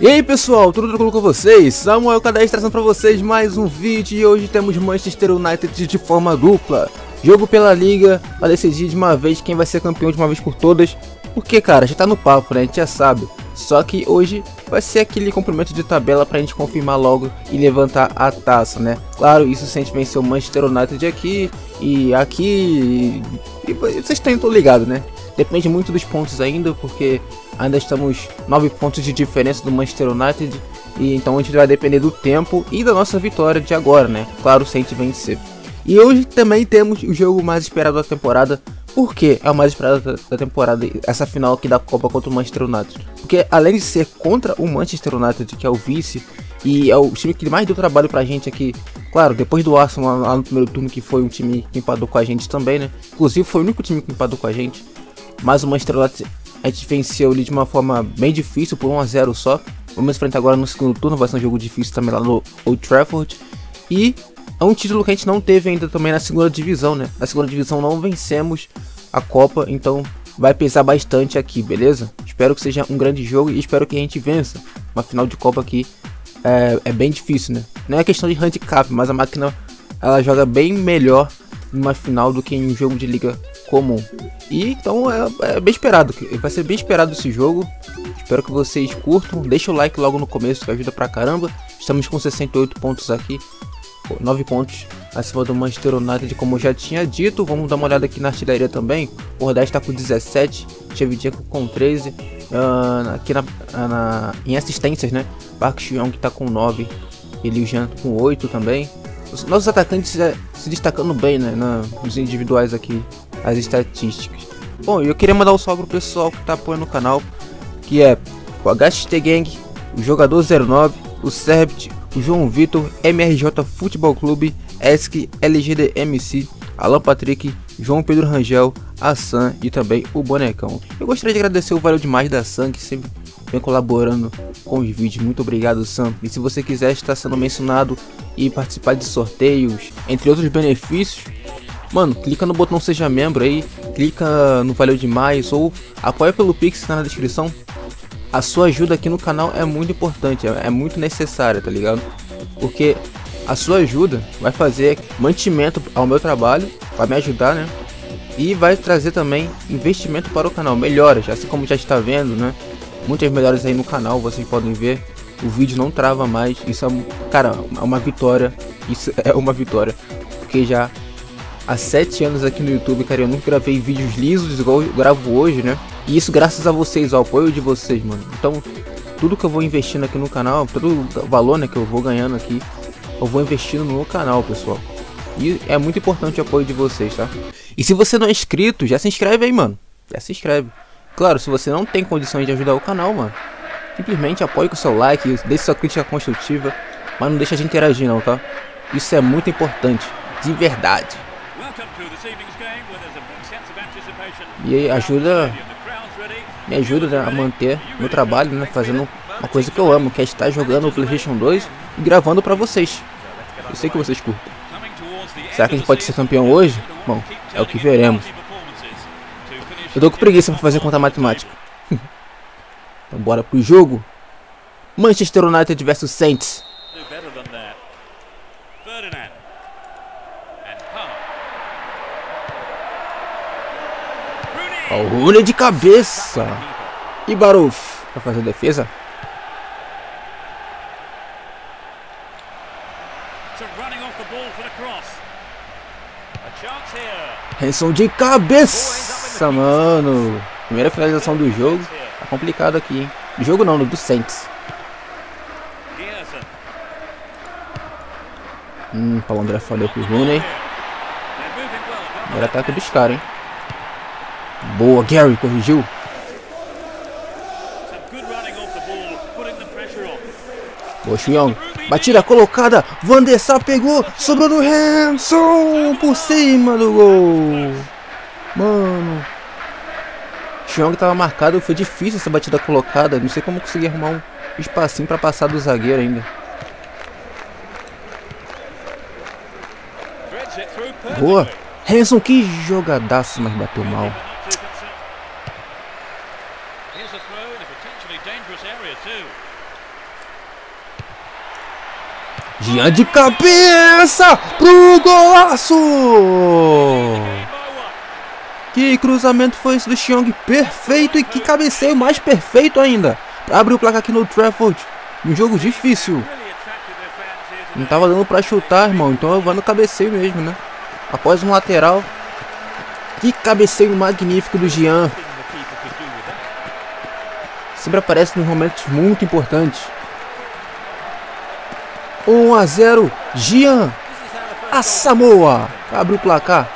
E aí pessoal, tudo tranquilo com vocês? Samuel Kadest trazendo pra vocês mais um vídeo e hoje temos Manchester United de forma dupla. Jogo pela Liga, pra decidir de uma vez quem vai ser campeão de uma vez por todas. Porque cara, já tá no papo, né? A gente já sabe. Só que hoje vai ser aquele cumprimento de tabela pra gente confirmar logo e levantar a taça, né? Claro, isso se a gente vencer o Manchester United aqui e aqui... E vocês estão ligados, né? Depende muito dos pontos ainda, porque ainda estamos 9 pontos de diferença do Manchester United. E então a gente vai depender do tempo e da nossa vitória de agora, né? Claro, se a gente vencer. E hoje também temos o jogo mais esperado da temporada. Por que é o mais esperado da temporada, essa final aqui da Copa contra o Manchester United? Porque além de ser contra o Manchester United, que é o vice, e é o time que mais deu trabalho pra gente aqui. Claro, depois do Arsenal lá no primeiro turno, que foi um time que empadou com a gente também, né? Inclusive foi o único time que empadou com a gente. Mas o Manchester United a gente venceu ele de uma forma bem difícil, por 1 a 0 só. Vamos enfrentar agora no segundo turno, vai ser um jogo difícil também lá no Old Trafford. E é um título que a gente não teve ainda também na segunda divisão, né? Na segunda divisão não vencemos a Copa, então vai pesar bastante aqui, beleza? Espero que seja um grande jogo e espero que a gente vença. Uma final de Copa aqui é bem difícil, né? Não é questão de handicap, mas a máquina ela joga bem melhor numa final do que em um jogo de liga comum. E então é bem esperado, vai ser bem esperado esse jogo. Espero que vocês curtam, deixa o like logo no começo que ajuda pra caramba. Estamos com 68 pontos aqui, 9 pontos acima do Manchester United, como eu já tinha dito. Vamos dar uma olhada aqui na artilharia também. O Ordaz está com 17, Chavidinha com 13, aqui em assistências, né? Park Xiong está com 9, ele e o Gian com 8 também. Os nossos atacantes se destacando bem, né? Nos individuais aqui, as estatísticas. Bom, eu queria mandar um salve pro pessoal que tá apoiando o canal, que é o Agastegui, o Jogador 09, o Serbt, o João Vitor, MRJ Futebol Clube, ESC, LGDMC, Alan Patrick, João Pedro Rangel, a Sam e também o Bonecão. Eu gostaria de agradecer o Valeu Demais da Sam, que sempre vem colaborando com os vídeos. Muito obrigado, Sam. E se você quiser estar sendo mencionado e participar de sorteios, entre outros benefícios, mano, clica no botão Seja Membro aí, clica no Valeu Demais ou apoia pelo Pix na descrição. A sua ajuda aqui no canal é muito importante, é muito necessária, tá ligado? Porque a sua ajuda vai fazer mantimento ao meu trabalho, vai me ajudar, né? E vai trazer também investimento para o canal, melhoras, assim como já está vendo, né? Muitas melhoras aí no canal, vocês podem ver. O vídeo não trava mais, isso é, cara, uma vitória, isso é uma vitória. Porque já há 7 anos aqui no YouTube, cara, eu nunca gravei vídeos lisos igual eu gravo hoje, né? E isso graças a vocês, ao apoio de vocês, mano. Então, tudo que eu vou investindo aqui no canal, todo o valor, né, que eu vou ganhando aqui, eu vou investindo no canal, pessoal. E é muito importante o apoio de vocês, tá? E se você não é inscrito, já se inscreve aí, mano. Já se inscreve. Claro, se você não tem condições de ajudar o canal, mano, simplesmente apoie com seu like, deixe sua crítica construtiva, mas não deixa de interagir não, tá? Isso é muito importante, de verdade. E aí, me ajuda, né, a manter meu trabalho, né, fazendo uma coisa que eu amo, que é estar jogando o PlayStation 2 e gravando pra vocês. Eu sei que vocês curtem. Será que a gente pode ser campeão hoje? Bom, é o que veremos. Eu tô com preguiça pra fazer conta matemática. Então bora pro jogo. Manchester United vs Saints. O Rooney de cabeça. E Varov pra fazer a defesa. Hanson de cabeça, mano. Primeira finalização do jogo. Tá complicado aqui, hein? Do jogo não, do Saints. Paulo André falhou pro Rooney. Agora ataque dos caras, hein? Boa, Gary corrigiu. Boa, Xiong. Batida colocada. Van der Sar pegou. Sobrou do Hanson. Por cima do gol. Mano. Xiong tava marcado. Foi difícil essa batida colocada. Não sei como consegui arrumar um espacinho pra passar do zagueiro ainda. Boa. Hanson, que jogadaço, mas bateu mal. Gian de cabeça pro golaço! Que cruzamento foi esse do Xiong, perfeito, e que cabeceio mais perfeito ainda para abrir o placar aqui no Old Trafford. Um jogo difícil. Não tava dando para chutar, irmão, então eu vou no cabeceio mesmo, né? Após um lateral. Que cabeceio magnífico do Gian. Sempre aparece nos momentos muito importantes. 1-0, Gian. A Samoa abre o placar.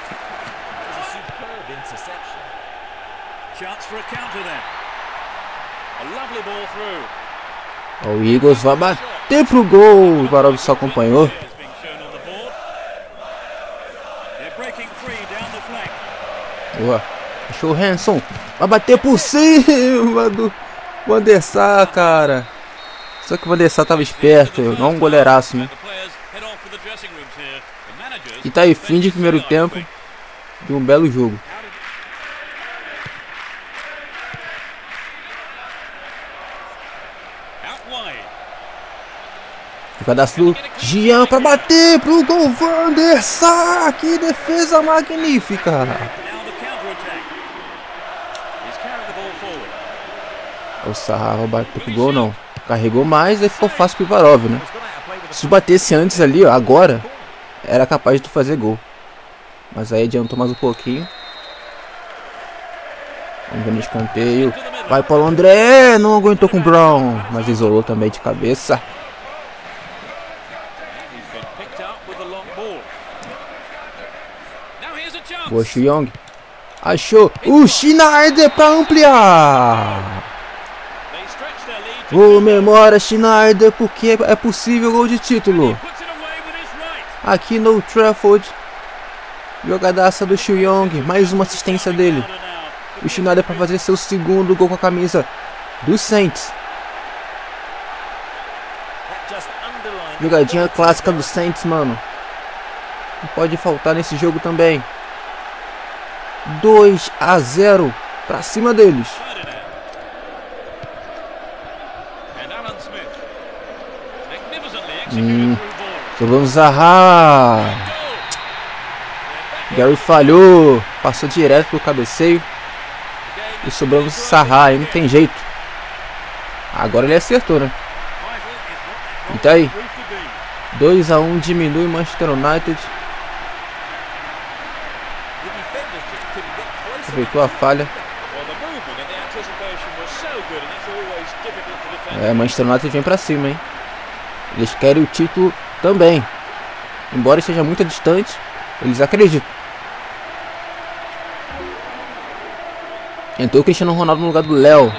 O Eagles vai bater pro gol. O Varov só acompanhou. Boa. Achou o Hanson. Vai bater por cima do Van der Sar, cara. Só que o Van der Sar tava esperto. Não um goleiraço, né? E tá aí, fim de primeiro tempo. De um belo jogo. Cadastro do Gian para bater pro gol. Van der Sar, que defesa magnífica. O Zaha vai bater pro gol, não. Carregou mais e ficou fácil pro Varov, né? Se batesse antes ali, ó, agora, era capaz de fazer gol. Mas aí adiantou mais um pouquinho. Vamos ver no escanteio. Vai Paulo André, não aguentou com o Brown, mas isolou também de cabeça. Boa, Xiong. Achou o Schneider para ampliar. Comemora, Schneider, porque é possível gol de título. Aqui no Old Trafford. Jogadaça do Xiong. Mais uma assistência dele. O Schneider para fazer seu segundo gol com a camisa do Saints. Jogadinha clássica do Saints, mano. Não pode faltar nesse jogo também. 2-0 para cima deles. Jogamos Zaha. Gary falhou. Passou direto pro cabeceio. E sobramos Zaha. Aí não tem jeito. Agora ele acertou, né? E tá aí. 2-1 diminui o Manchester United. Aproveitou a falha. É, Manchester United vem pra cima, hein? Eles querem o título também. Embora esteja muito distante, eles acreditam. Entrou o Cristiano Ronaldo no lugar do Léo.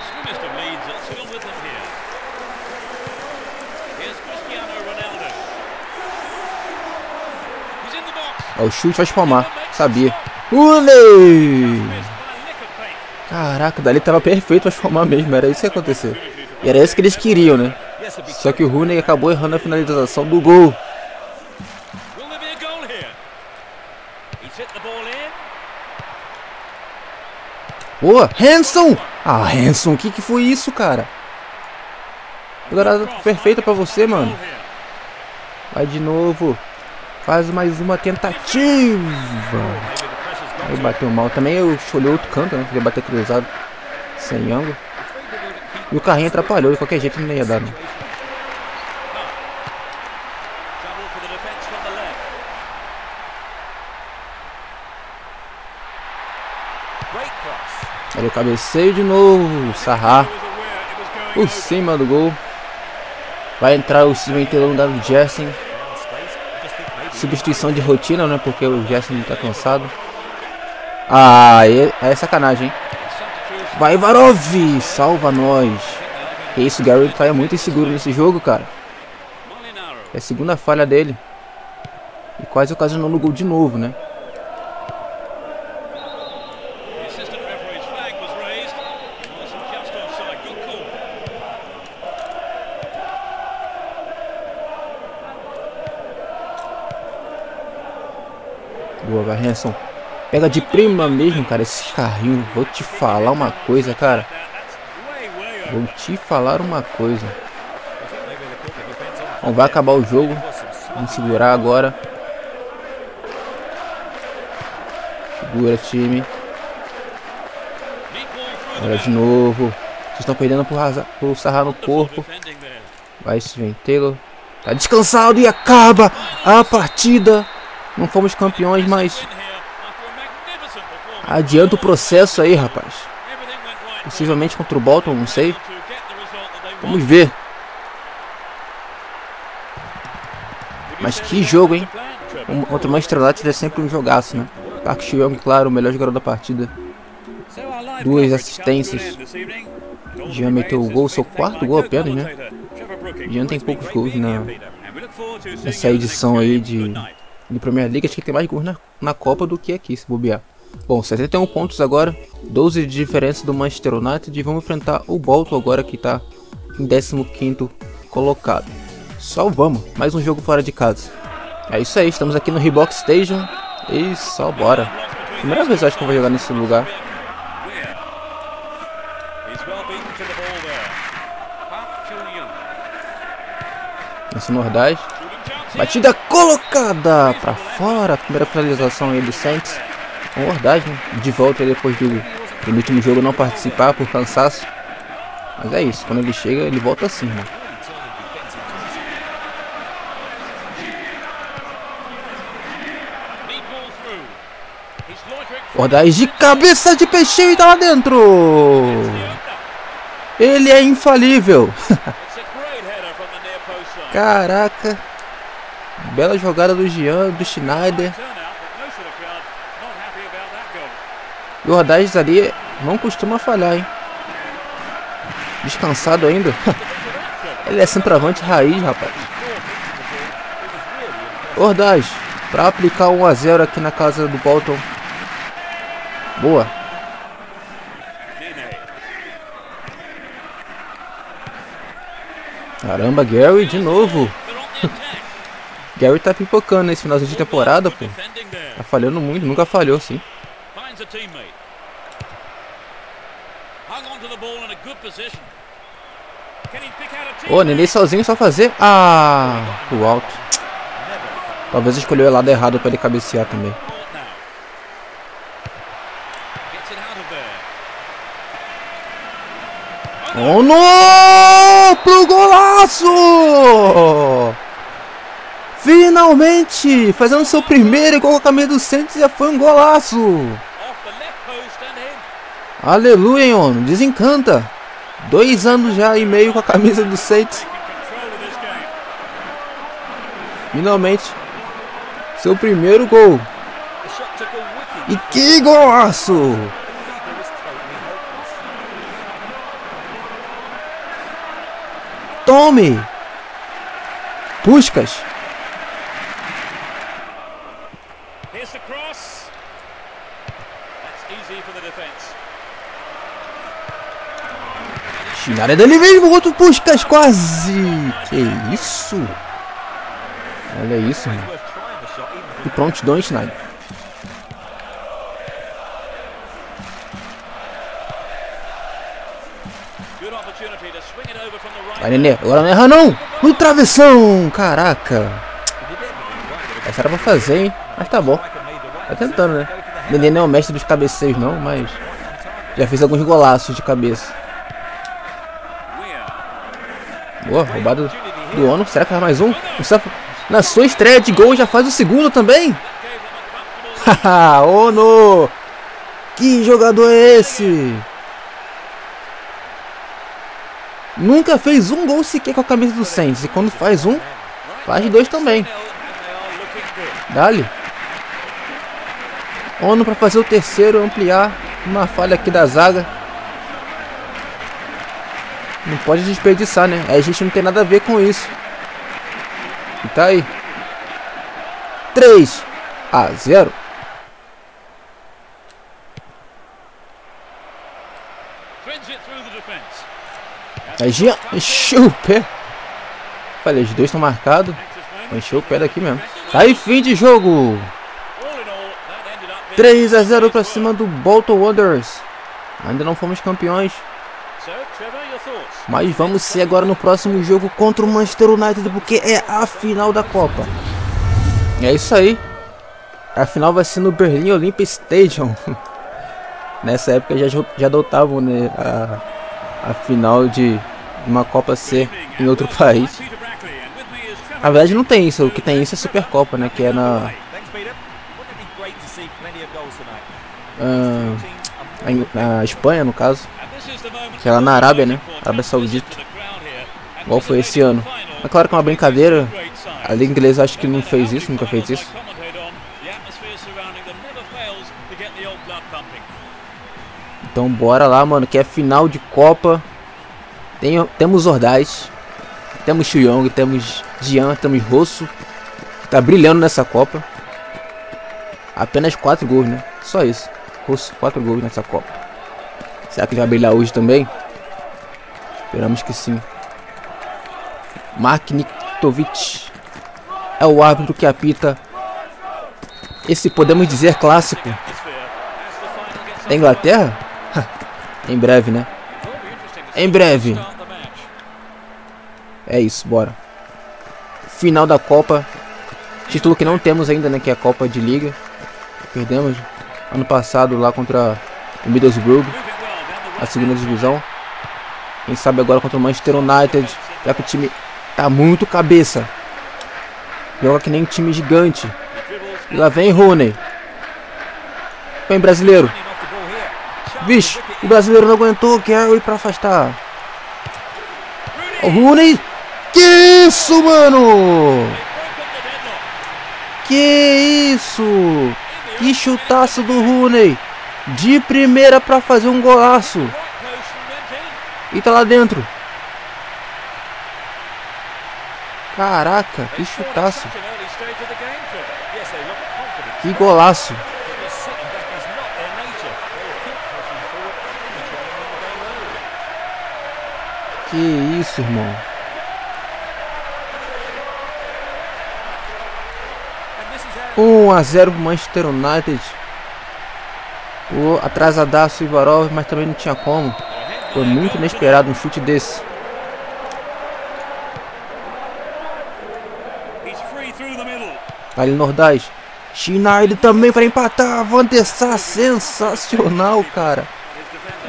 O chute vai espalmar. Sabia. O Ney! Caraca, dali tava perfeito pra formar mesmo, era isso que ia acontecer. E era isso que eles queriam, né? Só que o Rooney acabou errando a finalização do gol. Boa! Hanson! Ah, Hanson, o que foi isso, cara? Jogada perfeita pra você, mano. Vai de novo. Faz mais uma tentativa. Aí bateu mal também, eu olhei outro canto, né? Queria bater cruzado sem ângulo. E o carrinho atrapalhou, de qualquer jeito não ia dar, né? Olha o cabeceio de novo, Zaha. Por cima do gol. Vai entrar o Silva inteiro no lugar do Jessen. Substituição de rotina, né? Porque o Jessen tá cansado. Ah, é sacanagem, hein? Vai, Varov! Salva nós! Que isso, Gary tá muito inseguro nesse jogo, cara. É a segunda falha dele. E quase ocasionou no gol de novo, né? Boa, vai, Hanson. Pega de prima mesmo, cara, esses carrinhos. Vou te falar uma coisa, cara. Vou te falar uma coisa. Bom, vai acabar o jogo. Vamos segurar agora. Segura, time. Agora de novo. Vocês estão perdendo pro Sarra no corpo. Vai, Steven Taylor. Tá descansado e acaba a partida. Não fomos campeões, mas adianta o processo aí, rapaz. Possivelmente contra o Bolton, não sei. Vamos ver. Mas que jogo, hein? Contra o Manchester United é sempre um jogaço, né? Park Xiong, claro, o melhor jogador da partida. 2 assistências. Gian meteu o gol, seu quarto gol apenas, né? Gian tem poucos gols nessa edição aí de Premier League. Acho que tem mais gols na Copa do que aqui, se bobear. Bom, 71 pontos agora, 12 de diferença do Manchester United. E vamos enfrentar o Bolton agora, que está em 15º colocado. Só vamos, mais um jogo fora de casa. É isso aí, estamos aqui no Reebok Stadium. E só bora. Primeira vez eu acho que eu vou jogar nesse lugar. Esse Ordaz. Batida colocada para fora. Primeira finalização aí do Saints. O Ordaz, né? De volta aí depois do último jogo não participar por cansaço. Mas é isso, quando ele chega, ele volta assim, né? Ordaz de cabeça de peixinho e tá lá dentro. Ele é infalível. Caraca. Bela jogada do Gian, do Schneider. E o Ordaz ali não costuma falhar, hein? Descansado ainda. Ele é centroavante raiz, rapaz. Ordaz, para aplicar 1 a 0 aqui na casa do Bolton. Boa. Caramba, Gary de novo. Gary tá pipocando nesse finalzinho de temporada, pô. Tá falhando muito, nunca falhou, sim. O Nenê sozinho só fazer. Ah, pro alto. Talvez escolheu o lado errado para ele cabecear também. Ono pro golaço! Finalmente, fazendo seu primeiro gol com a camisa do Santos, já foi um golaço. Aleluia, hein, Ono, desencanta. 2 anos já e meio com a camisa do Santos. Finalmente, seu primeiro gol. E que golaço! Tome! Puskas! Schneider é dele mesmo, outro Puskas quase! Que isso! Olha isso, mano. Que prontidão, Schneider. Vai, Nenê, agora não erra não! No travessão! Caraca! Essa era pra fazer, hein? Mas tá bom. Tá tentando, né? Nenê não é o mestre dos cabeceios não, mas já fez alguns golaços de cabeça. Boa, roubada do Ono. Será que faz mais um? Na sua estreia de gol já faz o segundo também? Haha, Ono! Que jogador é esse? Nunca fez um gol sequer com a camisa do Saints. E quando faz um, faz 2 também. Dá-lhe. Ono para fazer o terceiro, ampliar. Uma falha aqui da zaga. Não pode desperdiçar, né? A gente não tem nada a ver com isso. E tá aí. 3 a 0. Aí Gian encheu o pé. Falei, os 2 estão marcados. Encheu o pé daqui mesmo. Tá aí, fim de jogo. 3 a 0 pra cima do Bolton Wanderers. Ainda não fomos campeões. Mas vamos ser agora no próximo jogo contra o Manchester United, porque é a final da Copa. É isso aí. A final vai ser no Berlim Olympic Stadium. Nessa época já adotavam, né, a final de uma Copa ser em outro país. Na verdade não tem isso, o que tem isso é a Supercopa, né, que é na... na Espanha, no caso. Que é lá na Arábia, né, Arábia Saudita. Igual foi esse ano. É claro que é uma brincadeira. A Liga Inglesa acho que não fez isso, nunca fez isso. Então bora lá, mano, que é final de Copa. Temos Ordaz, temos Xiong, temos Gian, temos Russo, que tá brilhando nessa Copa. Apenas 4 gols, né? Só isso. Russo, 4 gols nessa Copa. Será que ele vai brilhar hoje também? Esperamos que sim. Mark Nikitovic é o árbitro que apita esse, podemos dizer, clássico da Inglaterra. Em breve, né? Em breve. É isso, bora. Final da Copa. Título que não temos ainda, né? Que é a Copa de Liga. Perdemos ano passado lá contra o Middlesbrough, a segunda divisão. Quem sabe agora contra o Manchester United, já que o time tá muito cabeça. Joga que nem um time gigante. E lá vem Rooney. Vem brasileiro. Vixe, o brasileiro não aguentou, Gary pra afastar. O Rooney. Que isso, mano? Que isso? Que chutaço do Rooney. De primeira pra fazer um golaço. E tá lá dentro. Caraca, que chutaço. Que golaço. Que isso, irmão. Um a 0 pro Manchester United. Pô, atrasadaço o Varov, mas também não tinha como. Foi muito inesperado um chute desse. Tá ali no Ordaz. Schneider também para empatar. Van der Sar, sensacional, cara.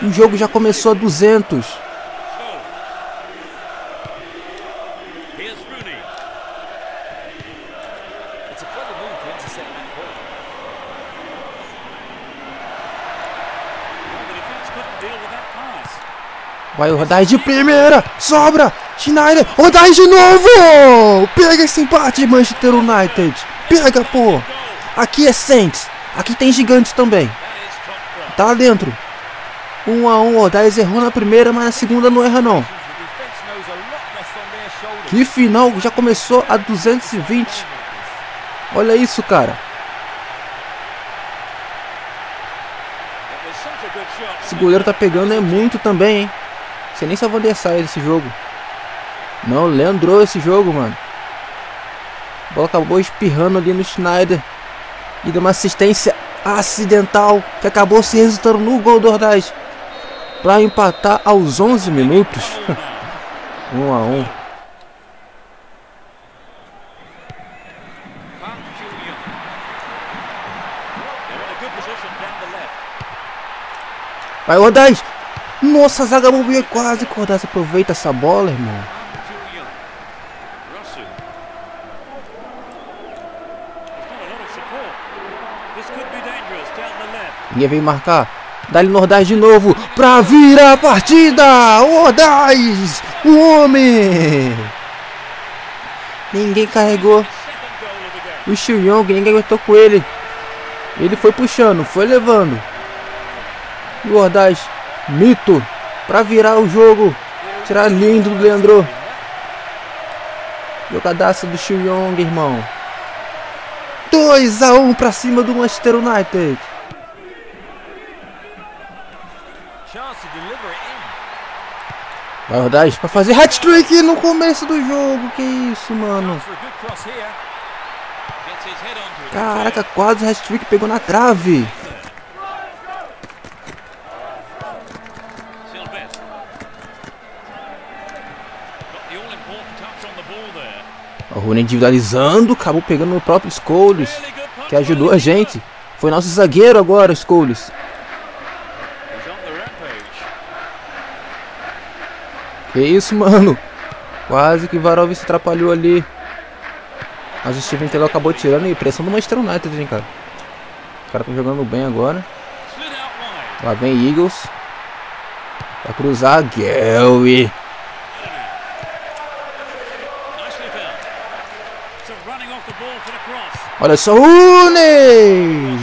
O jogo já começou a 200. Vai o Ordaz de primeira, sobra, Schneider, Ordaz de novo! Pega esse empate, Manchester United! Pega, pô! Aqui é Saints, aqui tem gigantes também. Tá lá dentro. 1 a 1, Ordaz errou na primeira, mas na segunda não erra não. Que final, já começou a 220. Olha isso, cara. Esse goleiro tá pegando é muito também, hein? Você nem só vai descer esse jogo. Não, Leandro esse jogo, mano. A bola acabou espirrando ali no Schneider. E deu uma assistência acidental que acabou se resultando no gol do Ordaz. Pra empatar aos 11 minutos. 1 a 1. Vai, Ordaz! Nossa, a zaga bobeia, quase que o Ordaz aproveita essa bola, irmão. E vem marcar. Dá-lhe no Ordaz de novo. Pra virar a partida. Ordaz, o homem. Ninguém carregou. O Xiong, ninguém aguentou com ele. Ele foi puxando, foi levando. E o Ordaz. Mito para virar o jogo. Tirar lindo do Leandro. Jogadaça do Xiong, irmão. 2 a 1 para cima do Manchester United. Vai, Ordaz, para fazer hat-trick no começo do jogo. Que isso, mano. Caraca, quase o hat-trick, pegou na trave. O Rooney individualizando, acabou pegando no próprio Skoulis, que ajudou a gente. Foi nosso zagueiro agora, Skoulis. Que isso, mano. Quase que Varov se atrapalhou ali. Mas o Steven Taylor acabou tirando e pressão do Manchester United, hein, cara. O cara tá jogando bem agora. Lá vem Eagles. Vai cruzar. Gary. Olha só. O Ney.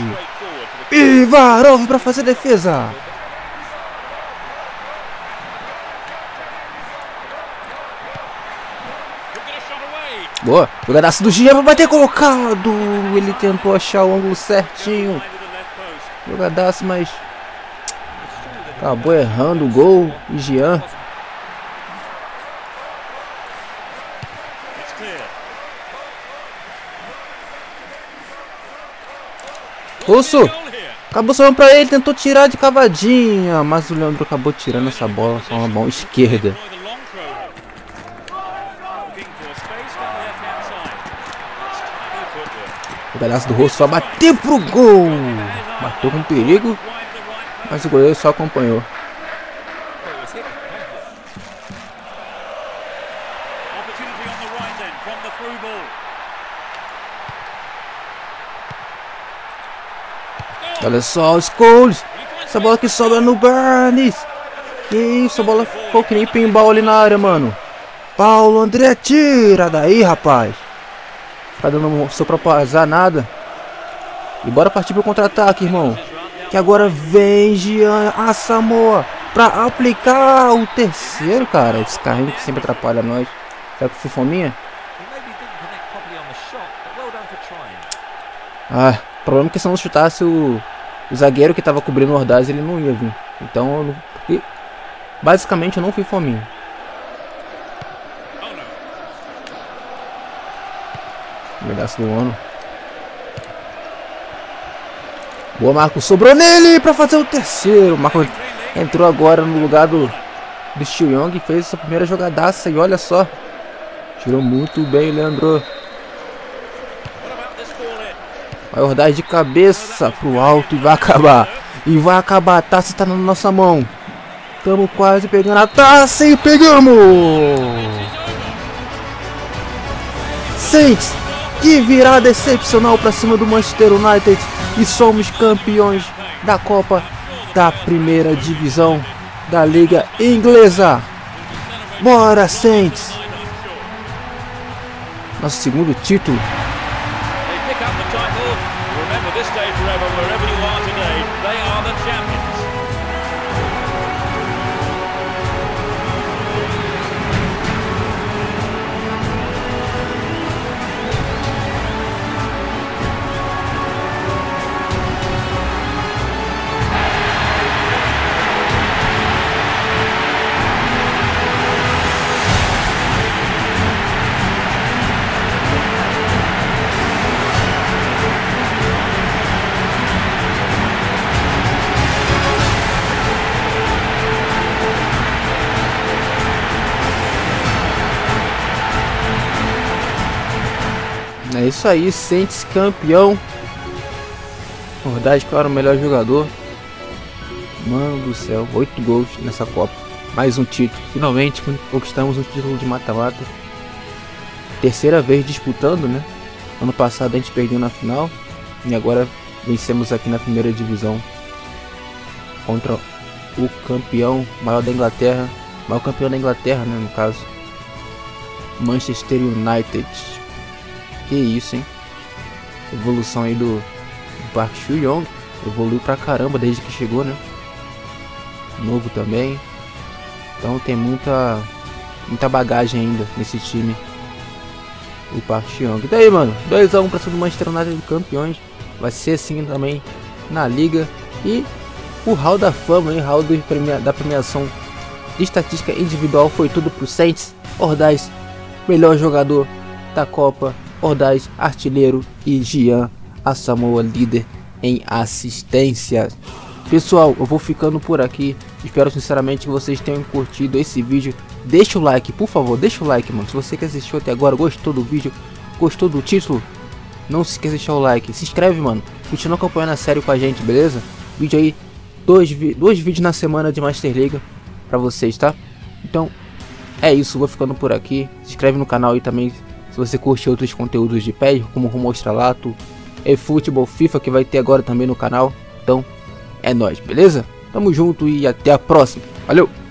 E Varov pra fazer defesa. Boa. Jogadaço do Gian vai ter colocado. Ele tentou achar o ângulo certinho. Jogadaço, mas acabou errando o gol. E Gian. Russo. Acabou sobrando pra ele. Tentou tirar de cavadinha. Mas o Leandro acabou tirando essa bola com a mão esquerda. O pedaço do Russo só bateu pro gol. Matou com perigo. Mas o goleiro só acompanhou. Olha só o Scholes. Essa bola que sobra no Barnes. Que isso, a bola ficou que nem pinball ali na área, mano. Paulo André, tira daí, rapaz. Tá dando só pra passar nada. E bora partir pro contra-ataque, irmão. Que agora vem Gian, a Samoa, pra aplicar o terceiro, cara. Esse carrinho que sempre atrapalha nós. Será que foi fominha? Ah, o problema é que se não chutasse o zagueiro que tava cobrindo o Ordaz, ele não ia vir. Então, basicamente, eu não fui fominha. Pedaço do Ono. Boa, Marco. Sobrou nele para fazer o terceiro. Marco entrou agora no lugar do Xiong. Fez essa primeira jogadaça. E olha só. Tirou muito bem, Leandro. Vai rodar de cabeça pro alto e vai acabar. E vai acabar. A taça tá na nossa mão. Estamos quase pegando a taça e pegamos. 6. Que virada excepcional para cima do Manchester United. E somos campeões da Copa da Primeira Divisão da Liga Inglesa. Bora, Saints! Nosso segundo título. É isso aí, Saints campeão. Ordaz, claro, o melhor jogador. Mano do céu, 8 gols nessa Copa. Mais um título. Finalmente conquistamos um título de mata-mata. Terceira vez disputando, né? Ano passado a gente perdeu na final. E agora vencemos aqui na primeira divisão. Contra o campeão maior da Inglaterra. Maior campeão da Inglaterra, né? No caso, Manchester United. Que isso, hein? Evolução aí do Park Xiong. Evoluiu pra caramba desde que chegou, né? Novo também. Então tem muita bagagem ainda nesse time. O Park Xiong. E daí, mano? 2-1 pra cima do Manchester United, campeões. Vai ser assim também na liga. E o hall da fama, hein? O hall da premiação de estatística individual foi tudo pro Saints. Ordaz, melhor jogador da Copa. Ordaz, artilheiro, e Gian, a Samoa, líder em assistência. Pessoal, eu vou ficando por aqui. Espero sinceramente que vocês tenham curtido esse vídeo. Deixa o like, por favor, deixa o like, mano. Se você que assistiu até agora, gostou do vídeo, gostou do título, não se esqueça de deixar o like. Se inscreve, mano. Continua acompanhando a série com a gente, beleza? Vídeo aí, dois vídeos na semana de Master League pra vocês, tá? Então, é isso. Vou ficando por aqui. Se inscreve no canal aí também se você curte outros conteúdos de pé, como Rumo ao Estrelato, eFootball, FIFA, que vai ter agora também no canal. Então, é nóis, beleza? Tamo junto e até a próxima. Valeu!